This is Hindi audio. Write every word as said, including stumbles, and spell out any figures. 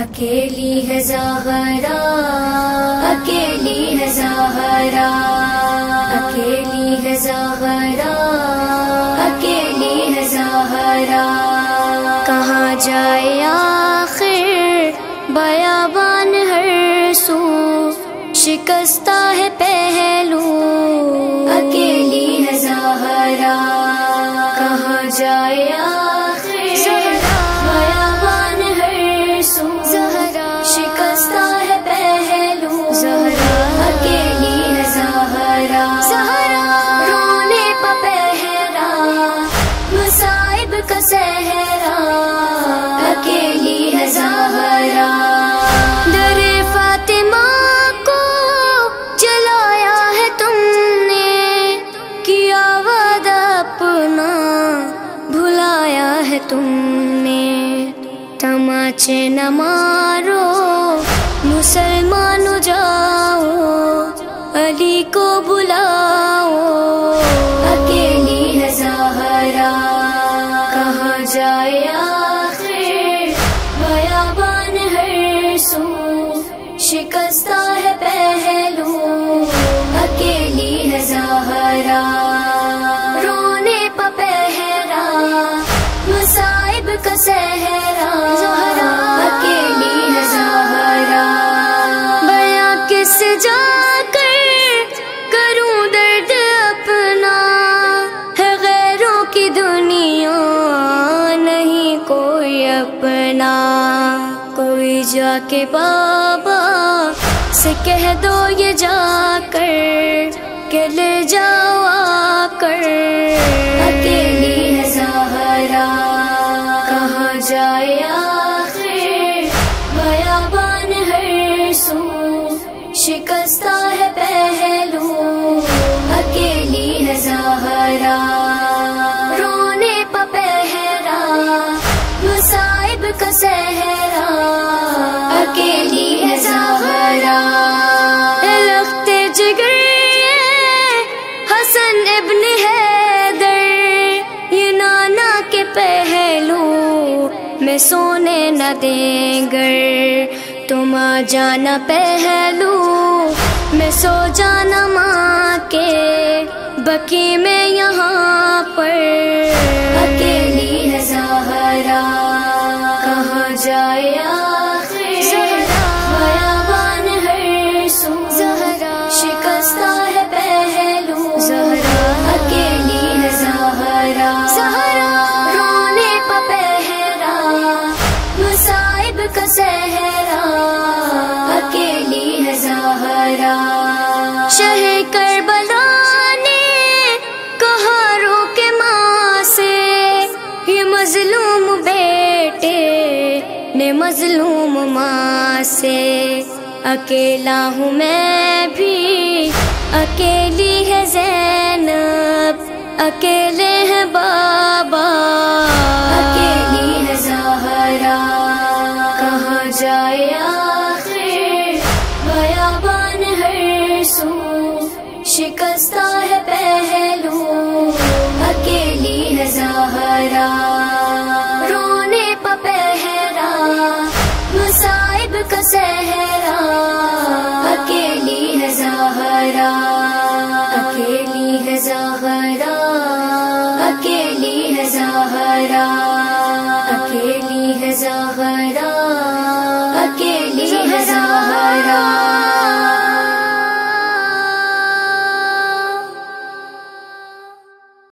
अकेली है ज़हरा, अकेली है ज़हरा, अकेली है ज़हरा, अकेली है ज़हरा। कहाँ जाए आखिर बयाबान हर सू, शिकस्ता है पहलू, अकेली है ज़हरा। कहाँ जाए सहरा, अकेली है ज़हरा। दर-ए-फातिमा को जलाया है तुमने, किया वादा अपना भुलाया है तुमने। तमाचे न मारो मुसलमानों, जाओ अली को बुलाओ, अकेली है ज़हरा। जाए आखिर बयाबान हर सू, शिकस्ता है पहलू, अकेली है ज़हरा। रोने पर पहरा, मसाइब का सहरा, अकेली है ज़हरा। बयां किस जाकर करूं दर्द अपना, है गैरों की दुनिया अपना। कोई जाके बाबा से कह दो ये जाकर के ले जाओ आकर, अकेली है ज़हरा। कहाँ जाए आखिर बयाबान हर सू, शिकस्ता है पहलू, अकेली है ज़हरा। रोने पर पहरा, मुसाइब का सहरा, अकेली है ज़हरा। लखते जिगर हसन इब्ने हैदर, ये नाना के पहलू में सोने न देंगे। तुम आ जाना पहलू में, सो जाना माँ के बकी में यहाँ पर, अकेली है ज़हरा। कहाँ जाए आखिर बयाबान हर सू, शिकस्ता है पहलू, अकेली है ज़हरा। रोने पर पहरा, मुसाइब का सहरा, अकेली है ज़हरा। शहे करबला मजलूम बेटे ने मजलूम माँ से, अकेला हूँ मैं भी, अकेली है जैनब, अकेले हैं बाबा, अकेली है ज़हरा। कहाँ जाए आखिर बयाबान हर सू, शिकस्ता है पहलू, अकेली है ज़हरा। रोने पर पहरा, मुसाइब का सहरा, अकेली है ज़हरा। अकेली है ज़हरा, अकेली है ज़हरा, अकेली है ज़हरा, अकेली है ज़हरा।